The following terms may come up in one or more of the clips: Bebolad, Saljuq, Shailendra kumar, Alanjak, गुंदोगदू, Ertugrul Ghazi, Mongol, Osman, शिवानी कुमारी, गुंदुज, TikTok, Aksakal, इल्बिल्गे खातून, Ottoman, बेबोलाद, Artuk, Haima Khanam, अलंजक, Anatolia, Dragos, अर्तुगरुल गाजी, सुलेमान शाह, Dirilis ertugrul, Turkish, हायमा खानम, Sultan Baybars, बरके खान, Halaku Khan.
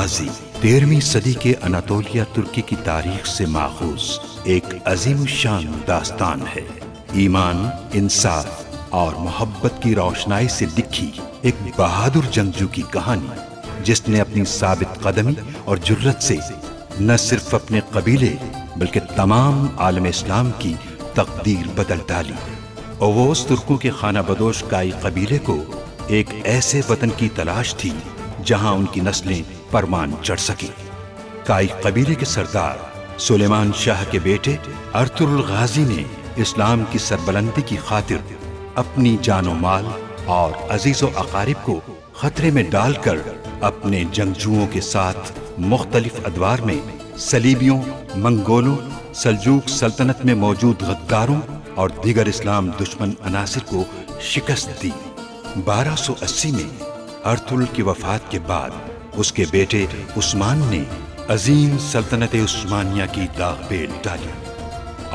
गाजी 13वीं सदी के अनातोलिया तुर्की की तारीख से माखूज एक अजीम शान दास्तान है। ईमान, इंसाफ और मोहब्बत की रोशनाई से लिखी एक बहादुर जंगजू की कहानी, जिसने अपनी साबित कदमी और जुर्रत से न सिर्फ अपने कबीले बल्कि तमाम आलम इस्लाम की तकदीर बदल डाली। और वो उस तुर्कों के खाना बदोश काई कबीले को एक ऐसे वतन की तलाश थी जहां उनकी नस्लें परमान चढ़ सकें। काई कबीले के सरदार सुलेमान शाह के बेटे अर्तुगरुल गाजी ने इस्लाम की सरबलंदी की खातिर अपनी जानो माल और अजीज व अकारिब को खतरे में डालकर अपने जंगजुओं के साथ मुख्तलिफ अदवार में सलीबियों, मंगोलों, सलजूक सल्तनत में मौजूद गद्दारों और दीगर इस्लाम दुश्मन अनासिर को शिकस्त दी। 1280 में अर्तुल की वफात के बाद उसके बेटे उस्मान ने अजीम सल्तनत उस्मानिया की दागपेल डाली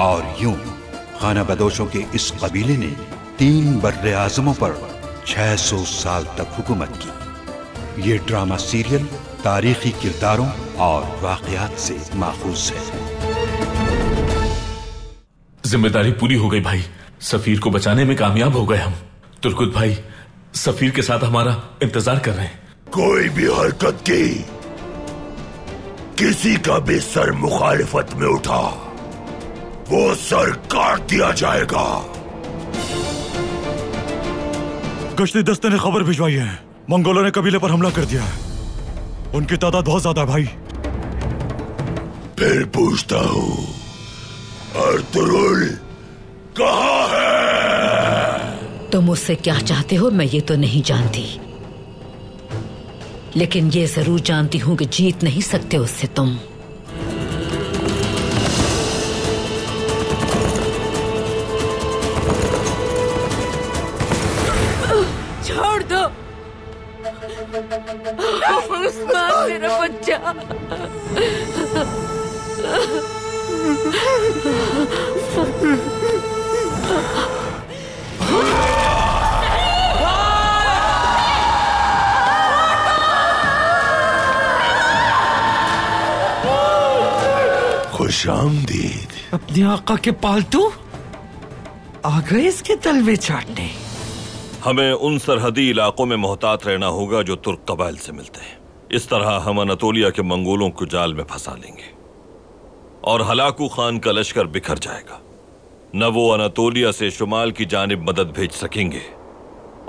और यूं खाना बदोशों के इस कबीले ने 3 बर्रे आजमों पर 600 साल तक हुकूमत की। ये ड्रामा सीरियल तारीखी किरदारों और वाकयात से माखूज है। जिम्मेदारी पूरी हो गई भाई, सफीर को बचाने में कामयाब हो गए हम। तुर्कुत भाई सफीर के साथ हमारा इंतजार कर रहे हैं। कोई भी हरकत की, किसी का भी सर मुखालिफत में उठा, वो सर काट दिया जाएगा। गश्ती दस्ते ने खबर भिजवाई है, मंगोलों ने कबीले पर हमला कर दिया है। उनकी तादाद बहुत ज्यादा है भाई। फिर पूछता हूँ, अर्तुगरुल कहाँ है? तुम उससे क्या चाहते हो मैं ये तो नहीं जानती, लेकिन ये जरूर जानती हूँ कि जीत नहीं सकते उससे तुम। छोड़ दो उस्मान, मेरा बच्चा। खुशामदीद अपने आका के पालतू, आ गए इसके तलवे चाटने। हमें उन सरहदी इलाकों में मोहतात रहना होगा जो तुर्क कबाइल से मिलते हैं। इस तरह हम अनातोलिया के मंगोलों को जाल में फंसा लेंगे और हलाकू खान का लश्कर बिखर जाएगा। न वो अनातोलिया से शुमाल की जानिब मदद भेज सकेंगे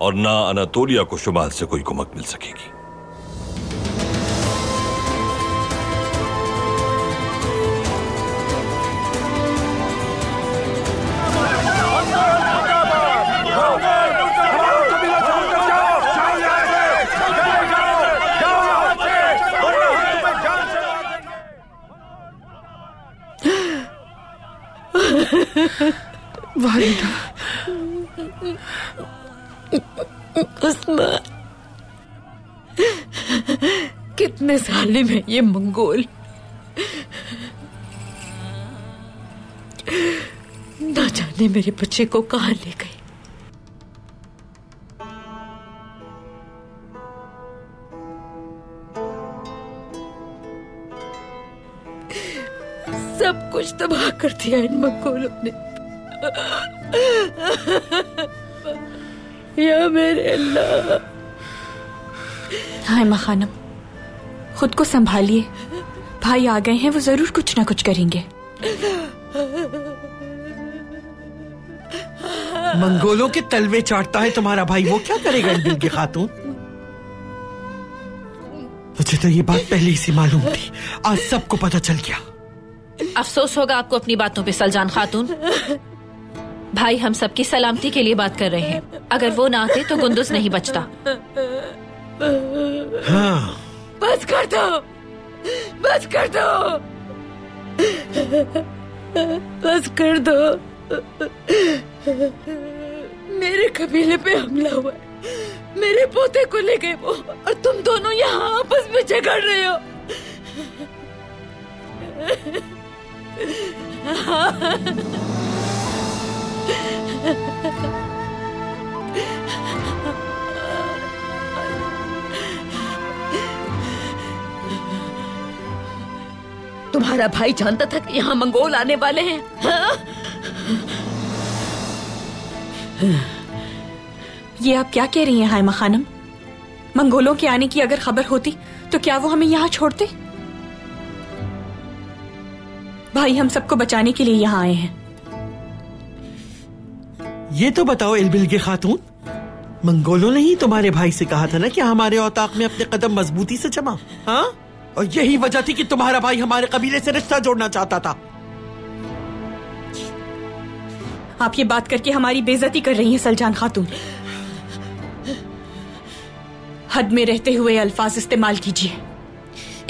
और न अनातोलिया को शुमाल से कोई कुमक मिल सकेगी। वालिदा, उस्मान, कितने जालिम हैं ये मंगोल। ना जाने मेरे बच्चे को कहाँ ले गए। सब कुछ तबाह कर दिया इन मंगोलों ने। या मेरे अल्लाह। हायमा खानम, खुद को संभालिए, भाई आ गए हैं, वो जरूर कुछ ना कुछ करेंगे। मंगोलों के तलवे चाटता है तुम्हारा भाई, वो क्या करेगा इल्बिल्गे खातून? मुझे तो ये बात पहले ही से मालूम थी, आज सबको पता चल गया। अफसोस होगा आपको अपनी बातों पे सलजान खातून। भाई हम सबकी सलामती के लिए बात कर रहे हैं, अगर वो ना आते तो गुंदुज नहीं बचता। हाँ। बस कर दो, बस कर दो, बस कर दो। मेरे कबीले पे हमला हुआ, मेरे पोते को ले गए वो, और तुम दोनों यहाँ आपस में झगड़ रहे हो। तुम्हारा भाई जानता था कि यहाँ मंगोल आने वाले हैं। ये आप क्या कह रही हैं हाइमा खानम? मंगोलों के आने की अगर खबर होती तो क्या वो हमें यहाँ छोड़ते? भाई हम सबको बचाने के लिए यहाँ आए हैं। ये तो बताओ इलबिलगे खातून, मंगोलों ने ही तुम्हारे भाई से कहा था ना कि हमारे औताक में अपने कदम मजबूती से जमा, हाँ? और यही वजह थी कि तुम्हारा भाई हमारे कबीले से रिश्ता जोड़ना चाहता था। आप ये बात करके हमारी बेइज्जती कर रही हैं सलजान खातून। हद में रहते हुए अल्फाज इस्तेमाल कीजिए।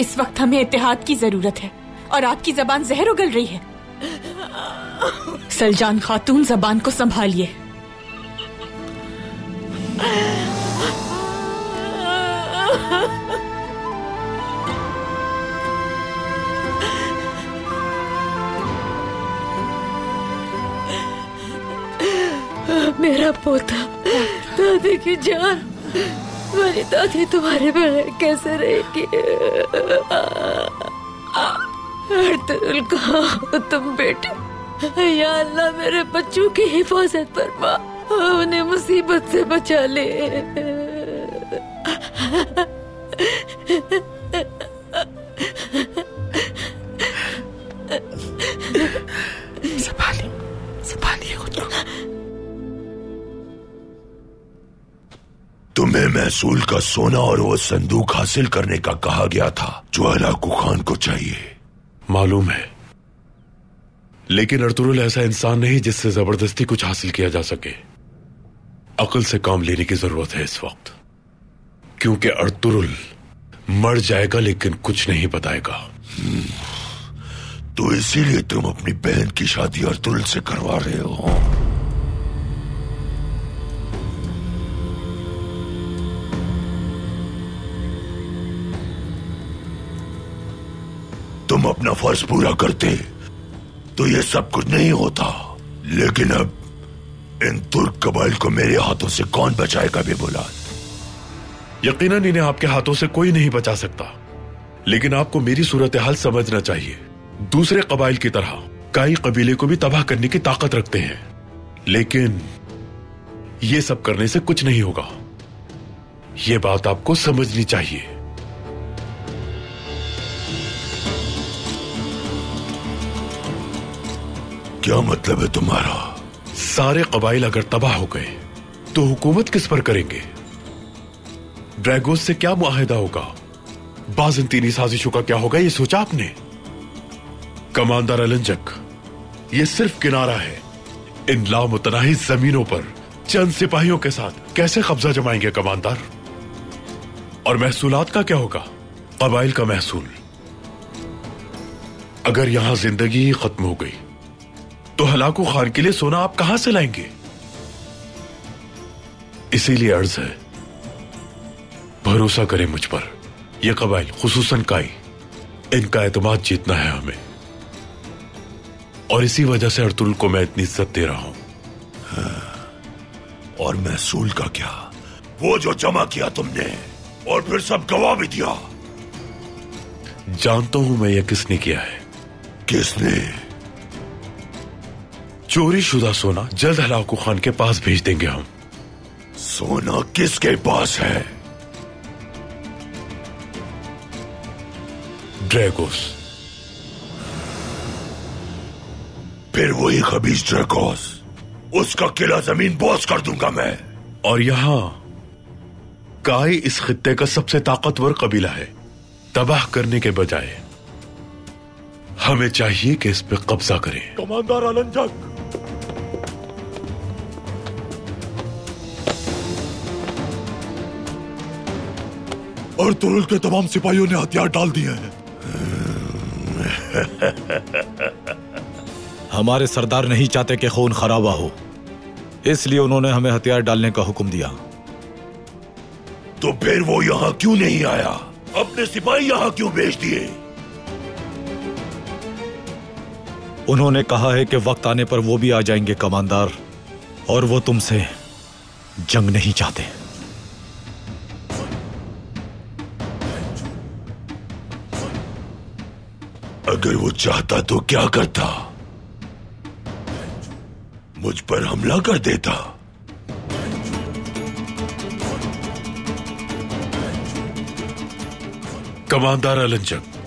इस वक्त हमें इत्तेहाद की जरूरत है और आपकी जबान जहर उगल रही है। सलजान खातून जबान को संभालिए। मेरा पोता, दादी की जान, मेरी दादी तुम्हारे बगैर कैसे रहेगी? अर्तुगरुल कहाँ तुम बेटे? या अल्लाह मेरे बच्चों की हिफाजत फरमा, उन्हें मुसीबत से बचा ले। संभालिए, संभालिए खुद को। तुम्हें महसूल का सोना और वो संदूक हासिल करने का कहा गया था जो हलाकू खान को चाहिए। मालूम है, लेकिन अर्तुगरुल ऐसा इंसान नहीं जिससे जबरदस्ती कुछ हासिल किया जा सके। अकल से काम लेने की जरूरत है इस वक्त, क्योंकि अर्तुगरुल मर जाएगा लेकिन कुछ नहीं बताएगा। तो इसीलिए तुम अपनी बहन की शादी अर्तुगरुल से करवा रहे हो? तुम अपना फर्ज पूरा करते तो ये सब कुछ नहीं होता, लेकिन अब इन तुर्क कबाइल को मेरे हाथों से कौन बचाएगा बेबोलाद? यकीनन इन्हें आपके हाथों से कोई नहीं बचा सकता, लेकिन आपको मेरी सूरत हाल समझना चाहिए। दूसरे कबाइल की तरह काई कबीले को भी तबाह करने की ताकत रखते हैं, लेकिन ये सब करने से कुछ नहीं होगा। ये बात आपको समझनी चाहिए। क्या मतलब है तुम्हारा? सारे कबाइल अगर तबाह हो गए तो हुकूमत किस पर करेंगे? ड्रैगोस से क्या मुआहिदा होगा? बाज़ंतीनी साजिशों का क्या होगा, ये सोचा आपने? कमांडर अलंजक, ये सिर्फ किनारा है। इन लामुतनाही जमीनों पर चंद सिपाहियों के साथ कैसे कब्जा जमाएंगे कमांडर? और महसूलात का क्या होगा? कबाइल का महसूल अगर यहां जिंदगी ही खत्म हो गई तो हलाकू खान के लिए सोना आप कहां से लाएंगे? इसीलिए अर्ज है, भरोसा करें मुझ पर। यह कबाइल खुसूसन काई, इनका एतमाद जीतना है हमें, और इसी वजह से अर्तुगरुल को मैं इतनी इज्जत दे रहा हूं। हाँ। और महसूल का क्या? वो जो जमा किया तुमने और फिर सब गवा भी दिया। जानता हूं मैं यह किसने किया है। किसने? चोरी शुदा सोना जल्द हलाकू खान के पास भेज देंगे हम। सोना किसके पास है? ड्रैगोस। फिर वही खबीज ड्रैगोस, उसका किला जमीन बॉस कर दूंगा मैं। और यहां काई इस खित्ते का सबसे ताकतवर कबीला है। तबाह करने के बजाय हमें चाहिए कि इस पे कब्जा करें। कमांडर अलंजक, अर्तुगरुल के तमाम सिपाहियों ने हथियार डाल दिए हैं। हमारे सरदार नहीं चाहते कि खून खराबा हो, इसलिए उन्होंने हमें हथियार डालने का हुक्म दिया। तो फिर वो यहाँ क्यों नहीं आया? अपने सिपाही यहाँ क्यों भेज दिए? उन्होंने कहा है कि वक्त आने पर वो भी आ जाएंगे कमांडर, और वो तुमसे जंग नहीं चाहते। अगर वो चाहता तो क्या करता? मुझ पर हमला कर देता। कमांडर अलंजक,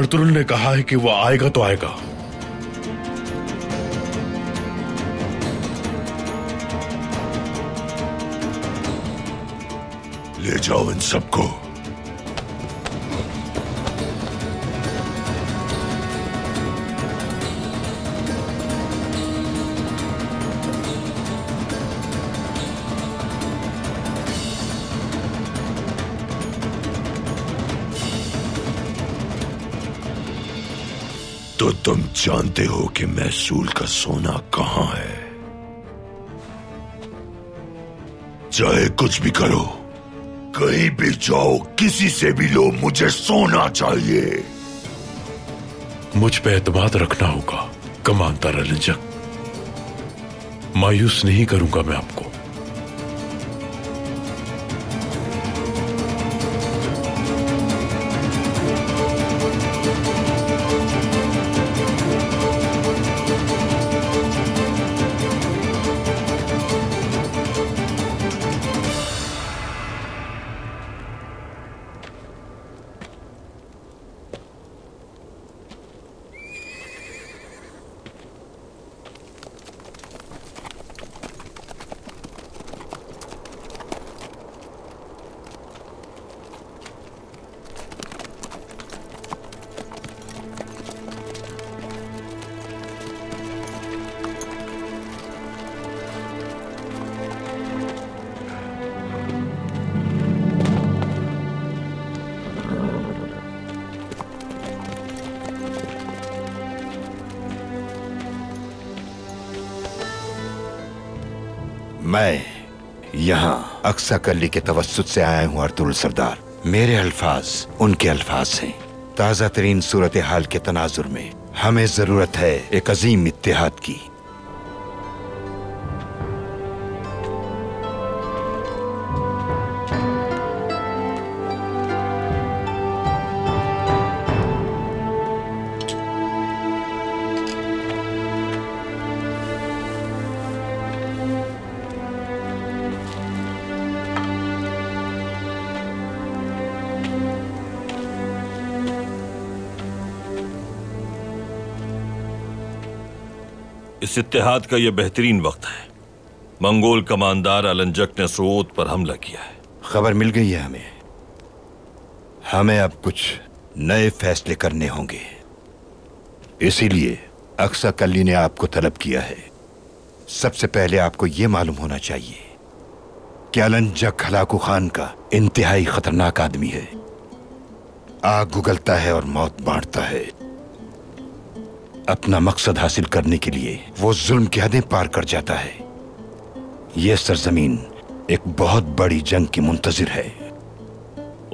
अर्तुरुल ने कहा है कि वो आएगा तो आएगा। ले जाओ इन सबको। तो तुम जानते हो कि मैसूल का सोना कहां है। चाहे कुछ भी करो, कहीं भी जाओ, किसी से भी लो, मुझे सोना चाहिए। मुझ पे एतमाद रखना होगा कमांडर अलंजक, मायूस नहीं करूंगा मैं आपको। मैं यहाँ अक्साकली के तवस्सुत से आया हूँ अर्तुरुल सरदार। मेरे अल्फाज उनके अल्फाज हैं। ताज़ा तरीन सूरत हाल के तनाजुर में हमें जरूरत है एक अजीम इत्तेहाद की। इस इत्तेहाद का यह बेहतरीन वक्त है। मंगोल कमांडर अलंजक ने सोत पर हमला किया है। खबर मिल गई है हमें। हमें अब कुछ नए फैसले करने होंगे, इसीलिए अक्साकली ने आपको तलब किया है। सबसे पहले आपको यह मालूम होना चाहिए कि अलंजक हलाकू खान का इंतहाई खतरनाक आदमी है। आग उगलता है और मौत बांटता है। अपना मकसद हासिल करने के लिए वो जुल्म की हदें पार कर जाता है। यह सरजमीन एक बहुत बड़ी जंग की मुंतजिर है।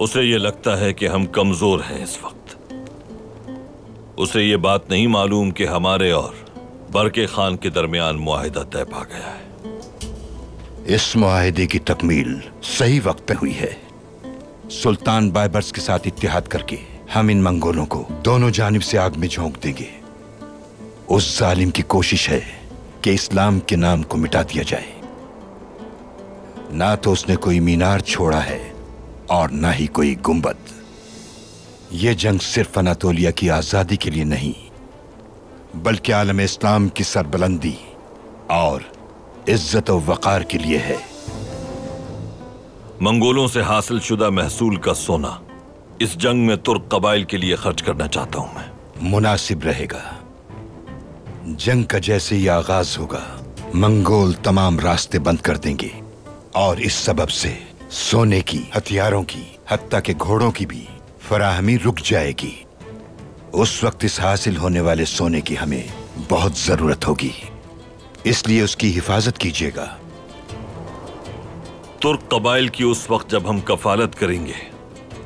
उसे ये लगता है कि हम कमजोर हैं इस वक्त। उसे ये बात नहीं मालूम कि हमारे और बरके खान के दरमियान मुआहिदा तय पा गया है। इस मुआहिदे की तकमील सही वक्त पे हुई है। सुल्तान बायबर्स के साथ इत्तिहाद करके हम इन मंगोलों को दोनों जानिब से आग में झोंक देंगे। उस जालिम की कोशिश है कि इस्लाम के नाम को मिटा दिया जाए। ना तो उसने कोई मीनार छोड़ा है और ना ही कोई गुंबद। यह जंग सिर्फ अनातोलिया की आजादी के लिए नहीं, बल्कि आलम इस्लाम की सरबलंदी और इज्जत और वकार के लिए है। मंगोलों से हासिल शुदा महसूल का सोना इस जंग में तुर्क कबाइल के लिए खर्च करना चाहता हूं मैं। मुनासिब रहेगा। जंग का जैसे ही आगाज होगा, मंगोल तमाम रास्ते बंद कर देंगे और इस सबब से सोने की, हथियारों की, हत्ता के घोड़ों की भी फराहमी रुक जाएगी। उस वक्त इस हासिल होने वाले सोने की हमें बहुत जरूरत होगी, इसलिए उसकी हिफाजत कीजिएगा। तुर्क कबाइल की उस वक्त जब हम कफालत करेंगे,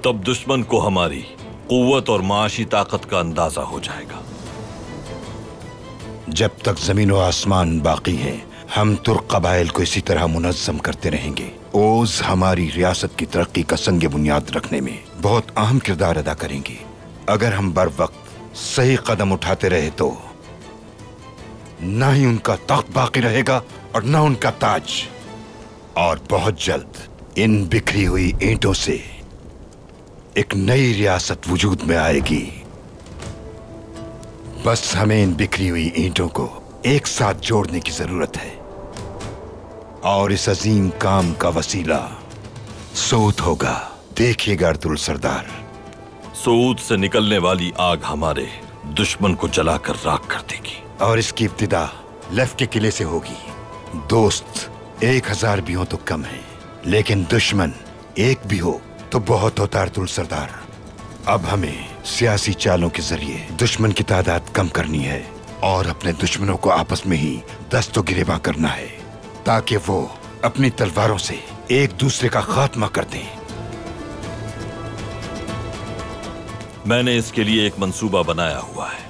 तब दुश्मन को हमारी कुव्वत और माशी ताकत का अंदाजा हो जाएगा। जब तक जमीन और आसमान बाकी हैं, हम तुर्क कबाइल को इसी तरह मुनज़्ज़म करते रहेंगे। ओज हमारी रियासत की तरक्की का संग बुनियाद रखने में बहुत अहम किरदार अदा करेंगे। अगर हम बर वक्त सही कदम उठाते रहे तो ना ही उनका तख्त बाकी रहेगा और ना उनका ताज। और बहुत जल्द इन बिखरी हुई ईंटों से एक नई रियासत वजूद में आएगी। बस हमें इन बिखरी हुई ईंटों को एक साथ जोड़ने की जरूरत है और इस अजीम काम का वसीला सूद होगा। देखिएगा अर्तुल सरदार, सूद से निकलने वाली आग हमारे दुश्मन को जलाकर राख कर देगी। और इसकी इब्तिदा लेफ्ट के किले से होगी। दोस्त 1000 भी हो तो कम है, लेकिन दुश्मन 1 भी हो तो बहुत होता अर्तुल सरदार। अब हमें सियासी चालों के जरिए दुश्मन की तादाद कम करनी है और अपने दुश्मनों को आपस में ही दस्तो गिरेबा करना है ताकि वो अपनी तलवारों से एक दूसरे का खात्मा कर दें। मैंने इसके लिए एक मंसूबा बनाया हुआ है।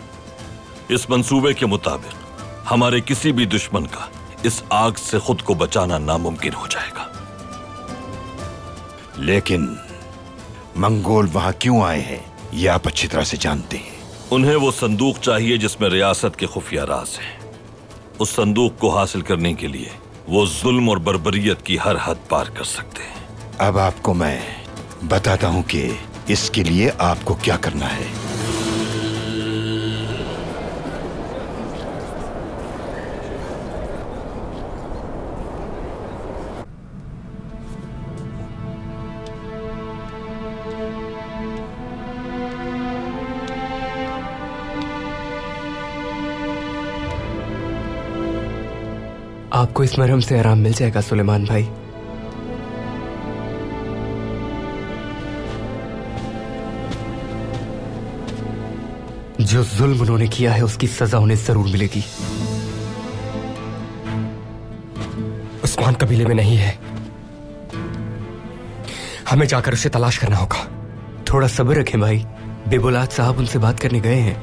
इस मंसूबे के मुताबिक हमारे किसी भी दुश्मन का इस आग से खुद को बचाना नामुमकिन हो जाएगा। लेकिन मंगोल वहां क्यों आए हैं ये आप अच्छी तरह से जानते हैं। उन्हें वो संदूक चाहिए जिसमें रियासत के खुफिया राज हैं। उस संदूक को हासिल करने के लिए वो जुल्म और बर्बरियत की हर हद पार कर सकते हैं। अब आपको मैं बताता हूं कि इसके लिए आपको क्या करना है। आपको इस मरहम से आराम मिल जाएगा सुलेमान भाई। जो जुल्म उन्होंने किया है उसकी सजा उन्हें जरूर मिलेगी। उस्मान कबीले में नहीं है, हमें जाकर उसे तलाश करना होगा। थोड़ा सब्र रखें भाई, बेबोलाद साहब उनसे बात करने गए हैं।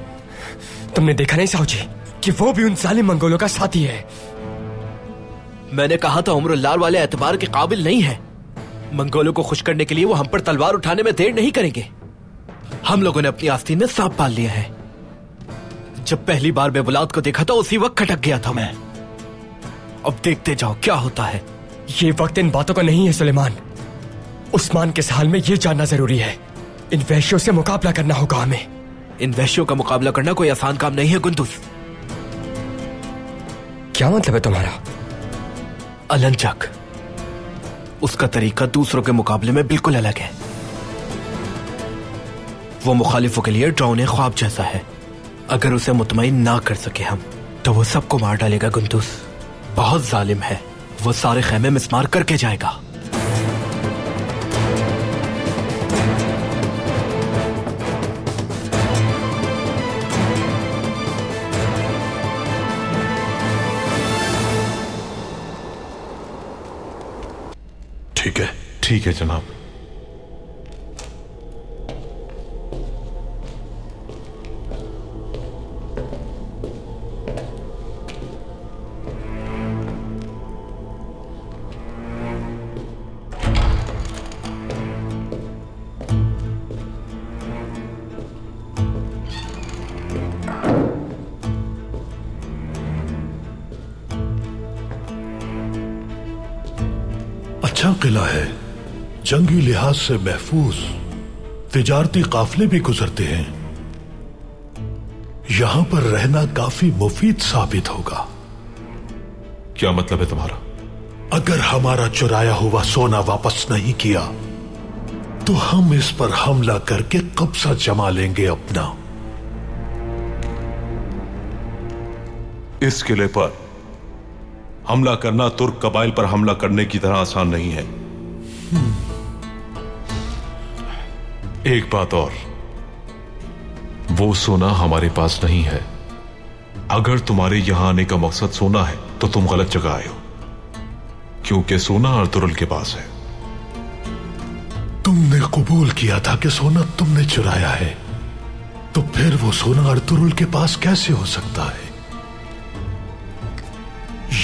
तुमने देखा नहीं साहू जी कि वो भी उन जालिम मंगोलों का साथी है। मैंने कहा था उमरुल्लार वाले एतबार के काबिल नहीं है। मंगोलों को खुश करने के लिए वो हम पर तलवार उठाने में देर नहीं करेंगे। हम लोगों ने अपनी आस्तीन में सांप पाल लिया है। जब पहली बार बेबुलाद को देखा था उसी वक्त खटक गया था मैं। अब देखते जाओ क्या होता है। ये वक्त इन बातों का नहीं है सुलेमान। उस्मान के हाल में ये जानना जरूरी है। इन वैश्यों से मुकाबला करना होगा हमें। इन वैश्यों का मुकाबला करना कोई आसान काम नहीं है गुंदुज। क्या मतलब है तुम्हारा? अलंजक, उसका तरीका दूसरों के मुकाबले में बिल्कुल अलग है। वो मुखालिफों के लिए ड्राउने ख्वाब जैसा है। अगर उसे मुतमईन ना कर सके हम तो वो सबको मार डालेगा गुंदुस। बहुत जालिम है वो, सारे खैमे मिस्मार करके जाएगा। ठीक है जनाब। अच्छा किला है, जंगी लिहाज से महफूज। तिजारती काफले भी गुजरते हैं। यहां पर रहना काफी मुफीद साबित होगा। क्या मतलब है तुम्हारा? अगर हमारा चुराया हुआ सोना वापस नहीं किया तो हम इस पर हमला करके कब्जा जमा लेंगे अपना। इस किले पर हमला करना तुर्क कबाइल पर हमला करने की तरह आसान नहीं है। एक बात और, वो सोना हमारे पास नहीं है। अगर तुम्हारे यहां आने का मकसद सोना है तो तुम गलत जगह आए हो, क्योंकि सोना अर्तुरुल के पास है। तुमने कबूल किया था कि सोना तुमने चुराया है, तो फिर वो सोना अर्तुरुल के पास कैसे हो सकता है?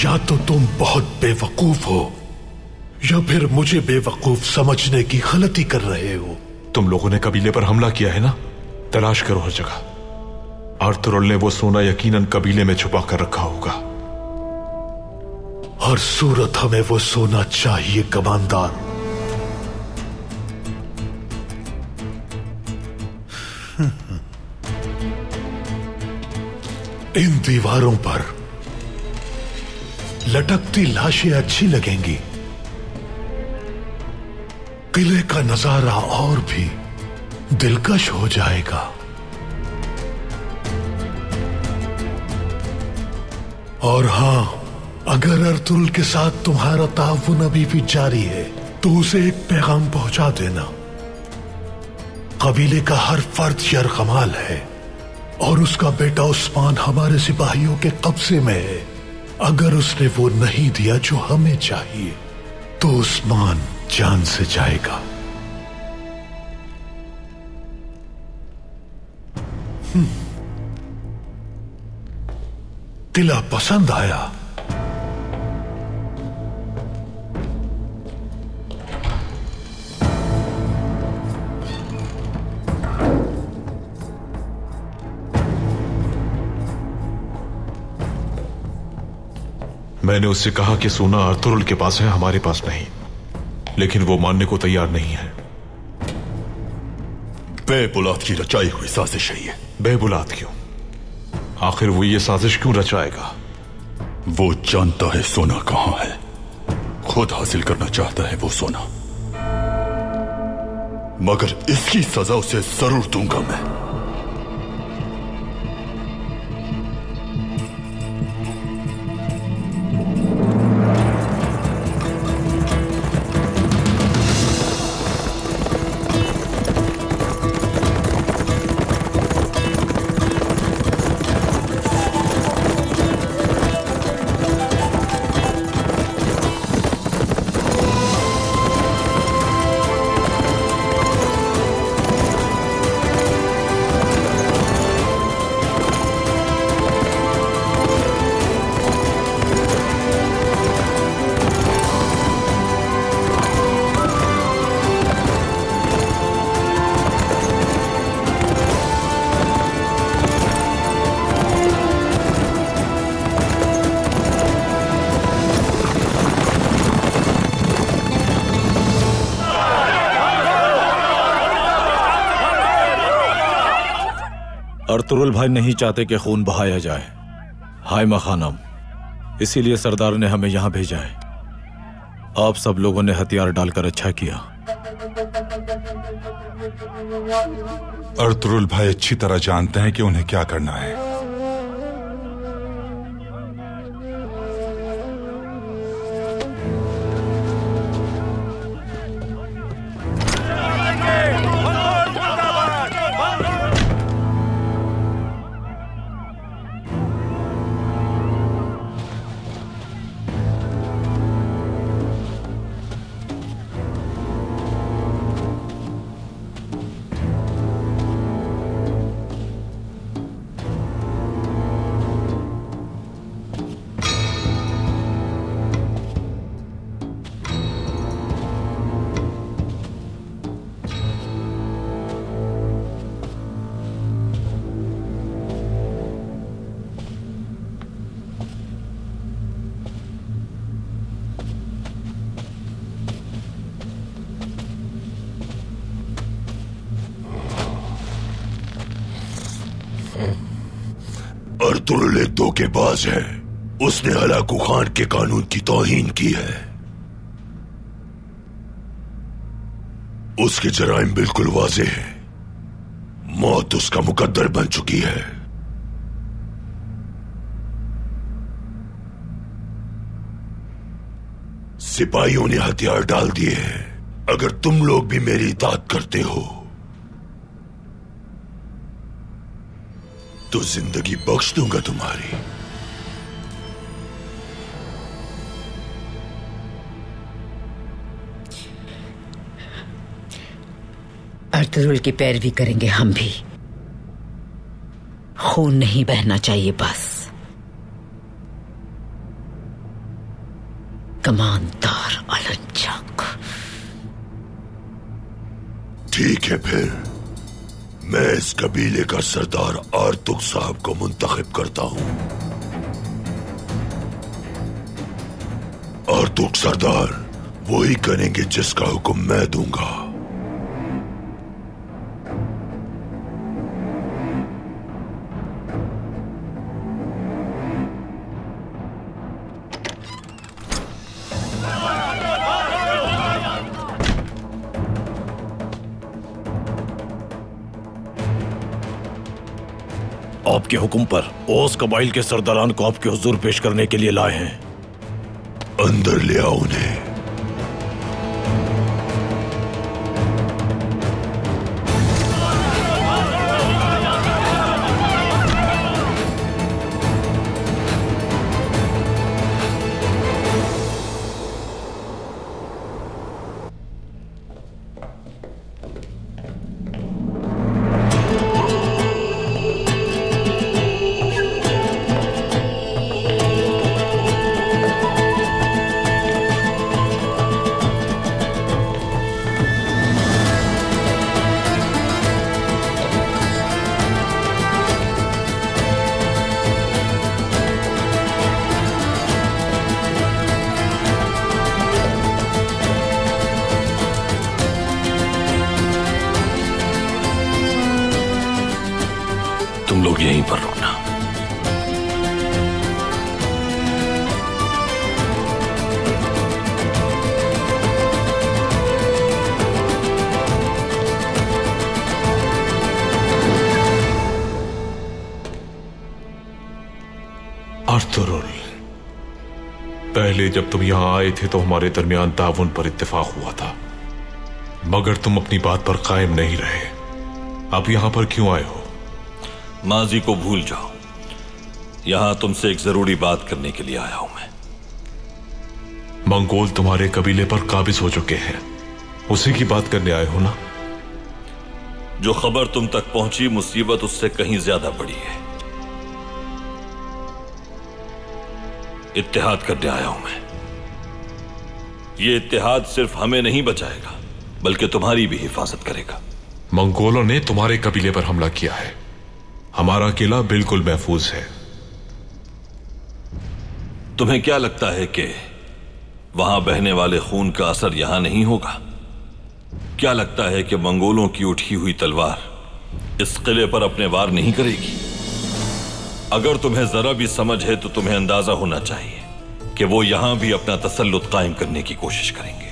या तो तुम बहुत बेवकूफ हो या फिर मुझे बेवकूफ समझने की गलती कर रहे हो। तुम लोगों ने कबीले पर हमला किया है ना, तलाश करो हर जगह। अर्तुगरुल ने वो सोना यकीनन कबीले में छुपा कर रखा होगा। हर सूरत हमें वो सोना चाहिए कमांडर। इन दीवारों पर लटकती लाशें अच्छी लगेंगी, किले का नजारा और भी दिलकश हो जाएगा। और हां, अगर अर्तुगरुल के साथ तुम्हारा ताउन अभी भी जारी है तो उसे एक पैगाम पहुंचा देना। कबीले का हर फर्द यरगमाल है और उसका बेटा उस्मान हमारे सिपाहियों के कब्जे में है। अगर उसने वो नहीं दिया जो हमें चाहिए तो उस्मान जान से जाएगा। किला पसंद आया? मैंने उससे कहा कि सोना अर्तुगरुल के पास है, हमारे पास नहीं, लेकिन वो मानने को तैयार नहीं है। बेबुलाद की रचाई हुई साजिश है ये। बेबुलाद क्यों? आखिर वो ये साजिश क्यों रचाएगा? वो जानता है सोना कहाँ है, खुद हासिल करना चाहता है वो सोना। मगर इसकी सजा उसे जरूर दूंगा मैं। अर्तुगरुल भाई नहीं चाहते कि खून बहाया जाए, हाइमा खानम, इसीलिए सरदार ने हमें यहाँ भेजा है। आप सब लोगों ने हथियार डालकर अच्छा किया। अर्तुगरुल भाई अच्छी तरह जानते हैं कि उन्हें क्या करना है। धोखेबाज है, उसने हलाकू खान के कानून की तौहीन की है। उसके जराइम बिल्कुल वाजे हैं। मौत उसका मुकद्दर बन चुकी है। सिपाहियों ने हथियार डाल दिए हैं। अगर तुम लोग भी मेरी इताअत करते हो तो जिंदगी बख्श दूंगा तुम्हारी। अर्तुगरुल की पैरवी करेंगे हम भी। खून नहीं बहना चाहिए बस। कमांडर अलांजक। ठीक है फिर, मैं इस कबीले का सरदार आर्तुक साहब को मुंतखब करता हूँ। आर्तुक सरदार वही करेंगे जिसका हुक्म मैं दूंगा। आपके हुक्म पर ओस कबाइल के सरदारान को आपके हुजूर पेश करने के लिए लाए हैं। अंदर ले आओ उन्हें। जब तुम यहाँ आए थे तो हमारे दरमियान ताउन पर इत्तेफाक हुआ था, मगर तुम अपनी बात पर कायम नहीं रहे। आप यहाँ पर क्यों आए हो? माजी को भूल जाओ, यहाँ तुमसे एक जरूरी बात करने के लिए आया हूं मैं। मंगोल तुम्हारे कबीले पर काबिज हो चुके हैं, उसी की बात करने आए हो ना? जो खबर तुम तक पहुंची मुसीबत उससे कहीं ज्यादा बड़ी है। इत्तेहाद करने आया हूं मैं। ये इत्तेहाद सिर्फ हमें नहीं बचाएगा बल्कि तुम्हारी भी हिफाजत करेगा। मंगोलों ने तुम्हारे कबीले पर हमला किया है, हमारा किला बिल्कुल महफूज है। तुम्हें क्या लगता है कि वहां बहने वाले खून का असर यहां नहीं होगा? क्या लगता है कि मंगोलों की उठी हुई तलवार इस किले पर अपने वार नहीं करेगी? अगर तुम्हें जरा भी समझ है तो तुम्हें अंदाजा होना चाहिए कि वो यहां भी अपना तसल्लुत कायम करने की कोशिश करेंगे।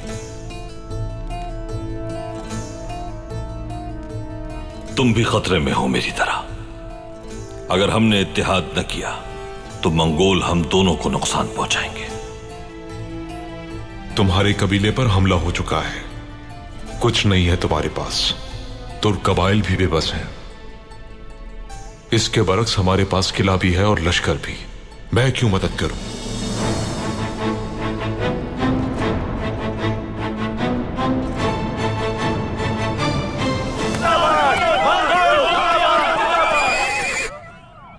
तुम भी खतरे में हो मेरी तरह। अगर हमने इत्तेहाद न किया तो मंगोल हम दोनों को नुकसान पहुंचाएंगे। तुम्हारे कबीले पर हमला हो चुका है, कुछ नहीं है तुम्हारे पास, तुर्क कबाइल भी बेबस हैं। इसके बरक्स हमारे पास किला भी है और लश्कर भी। मैं क्यों मदद करूं?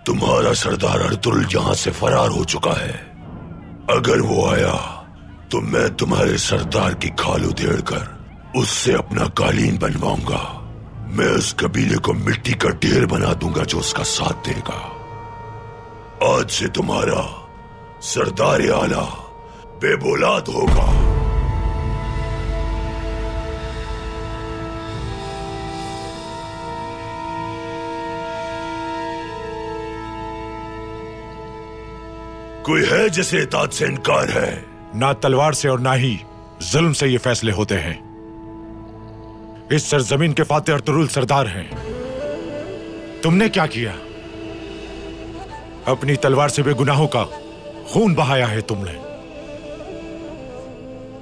तुम्हारा सरदार अर्तुल यहां से फरार हो चुका है। अगर वो आया तो मैं तुम्हारे सरदार की खाल उधेड़ कर उससे अपना कालीन बनवाऊंगा। मैं उस कबीले को मिट्टी का ढेर बना दूंगा जो उसका साथ देगा। आज से तुम्हारा सरदार आला बेबोलाद होगा। कोई है जिसे इताअत से इनकार है? ना तलवार से और ना ही जुल्म से ये फैसले होते हैं। इस सरजमीन के फातेह अर्तुरुल सरदार हैं। तुमने क्या किया? अपनी तलवार से बेगुनाहों का खून बहाया है तुमने।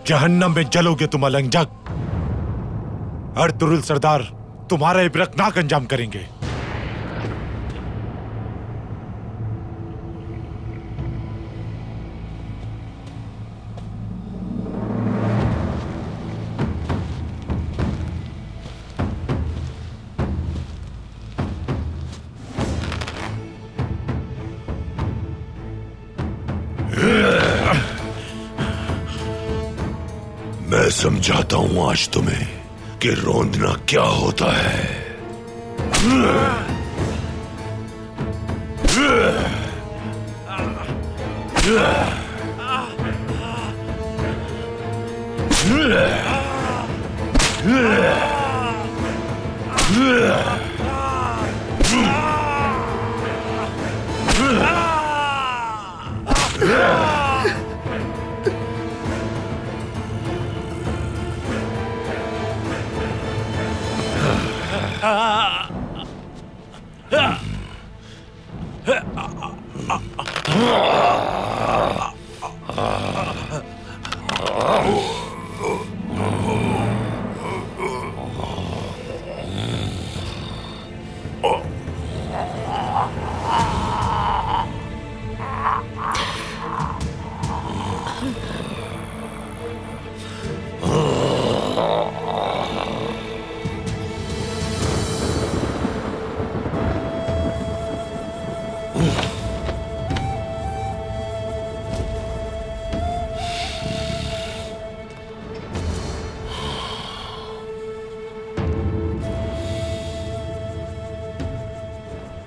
जहन्नम में जलोगे तुम अलंजक। अर्तुरुल सरदार तुम्हारा इबरकनाक अंजाम करेंगे। समझाता हूं आज तुम्हें कि रोंदना क्या होता है।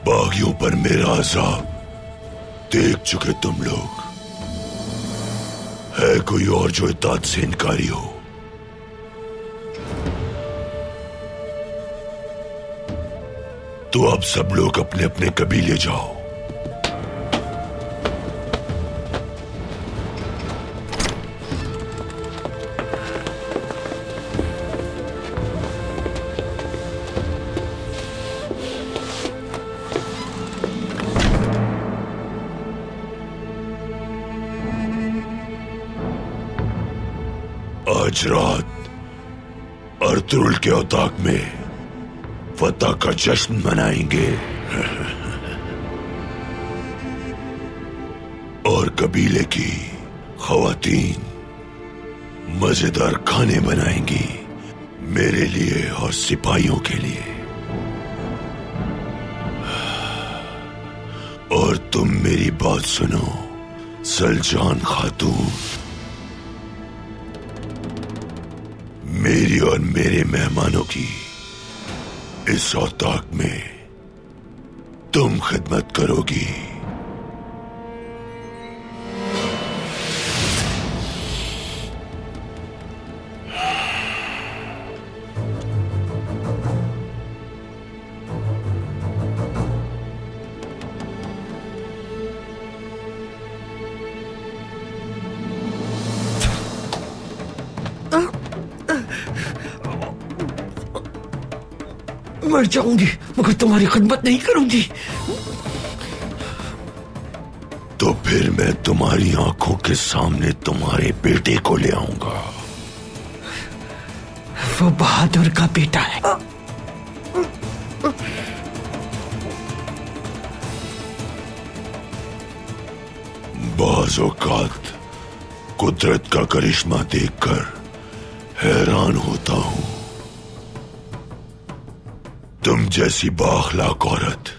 बागियों पर मेरा अज़ाब देख चुके तुम लोग। है कोई और जो इताअत से इनकारी हो? तो अब सब लोग अपने अपने कबीले जाओ। आज रात अर्तुगरुल के ओताक में फतह का जश्न मनाएंगे और कबीले की खवातीन मजेदार खाने बनाएंगी मेरे लिए और सिपाहियों के लिए। और तुम मेरी बात सुनो सलजान खातून, मेरी और मेरे मेहमानों की इस औताक में तुम खिदमत करोगी। मर जाऊंगी मगर तुम्हारी खिदमत नहीं करूंगी। तो फिर मैं तुम्हारी आंखों के सामने तुम्हारे बेटे को ले आऊंगा। वो बहादुर का बेटा है। बाज़ औक़ात कुदरत का करिश्मा देखकर हैरान होता हूं। तुम जैसी बाखलाक औरत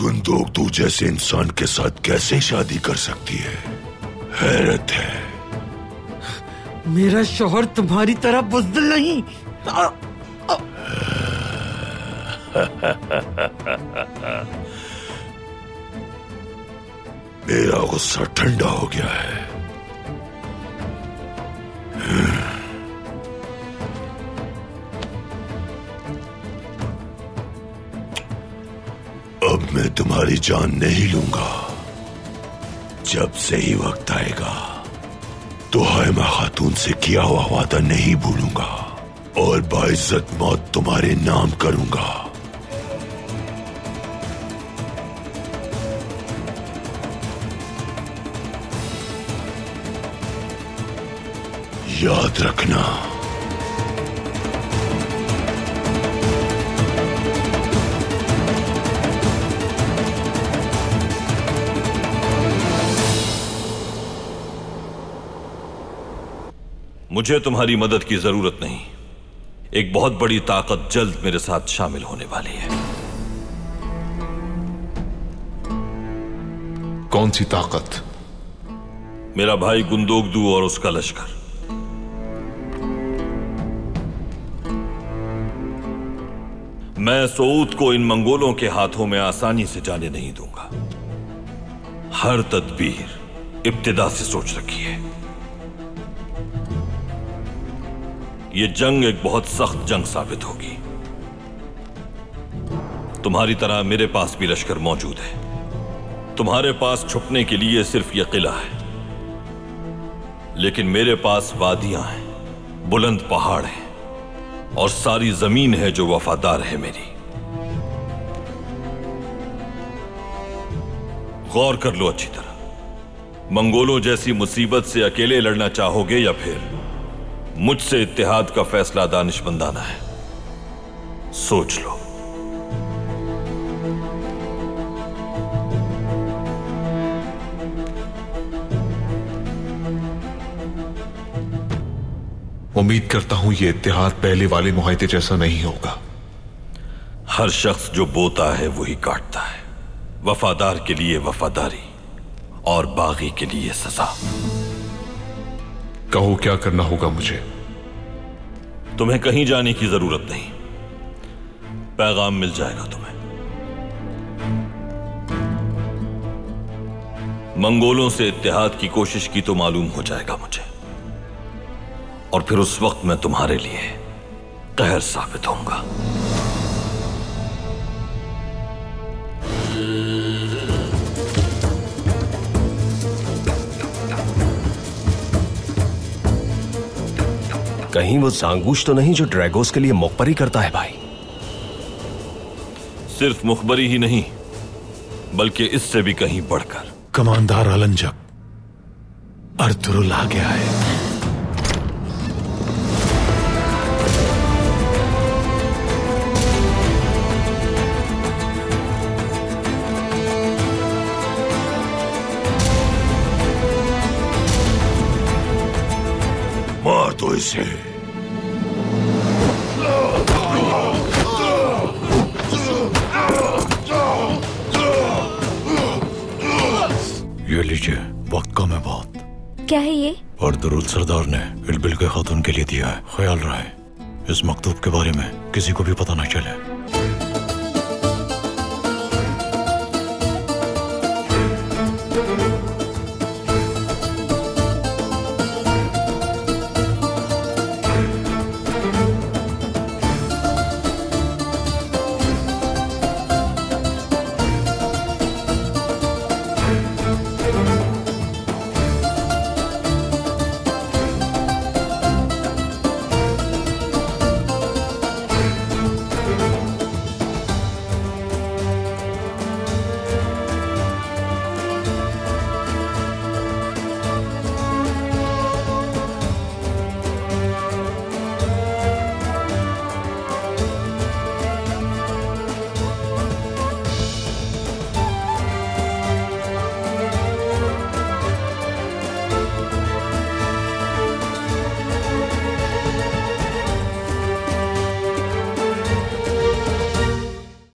गुंदोगदू जैसे इंसान के साथ कैसे शादी कर सकती है? हैरत है। मेरा शौहर तुम्हारी तरह बुज़दिल नहीं। मेरा गुस्सा ठंडा हो गया है। मैं तुम्हारी जान नहीं लूंगा। जब सही वक्त आएगा तो हायमा खातून से किया हुआ वादा नहीं भूलूंगा और बाइज्जत मौत तुम्हारे नाम करूंगा। याद रखना। मुझे तुम्हारी मदद की जरूरत नहीं। एक बहुत बड़ी ताकत जल्द मेरे साथ शामिल होने वाली है। कौन सी ताकत? मेरा भाई गुंदोगदू और उसका लश्कर। मैं सऊद को इन मंगोलों के हाथों में आसानी से जाने नहीं दूंगा। हर तदबीर इब्तिदा से सोच रखी है। ये जंग एक बहुत सख्त जंग साबित होगी। तुम्हारी तरह मेरे पास भी लश्कर मौजूद है। तुम्हारे पास छुपने के लिए सिर्फ ये किला है, लेकिन मेरे पास वादियां हैं, बुलंद पहाड़ हैं और सारी जमीन है जो वफादार है मेरी। गौर कर लो अच्छी तरह, मंगोलों जैसी मुसीबत से अकेले लड़ना चाहोगे या फिर मुझसे इत्तेहाद का फैसला दानिशमंदाना है, सोच लो। उम्मीद करता हूं यह इत्तेहाद पहले वाले मुआहदे जैसा नहीं होगा। हर शख्स जो बोता है वही काटता है। वफादार के लिए वफादारी और बागी के लिए सजा। कहो क्या करना होगा मुझे? तुम्हें कहीं जाने की जरूरत नहीं, पैगाम मिल जाएगा तुम्हें। मंगोलों से इत्तेहाद की कोशिश की तो मालूम हो जाएगा मुझे, और फिर उस वक्त मैं तुम्हारे लिए कहर साबित होऊंगा। कहीं वो सांगूश तो नहीं जो ड्रैगोस के लिए मुखबरी करता है? भाई सिर्फ मुखबरी ही नहीं, बल्कि इससे भी कहीं बढ़कर। कमांडर आलंजक, अर्तुरुल आ गया है। तो इसे ये लीजिए, वक्त कम है बहुत। क्या है ये? और अर्तुगरुल सरदार ने इलबिल्गे खातून के लिए दिया है। ख्याल रहे, इस मकतूब के बारे में किसी को भी पता न चले।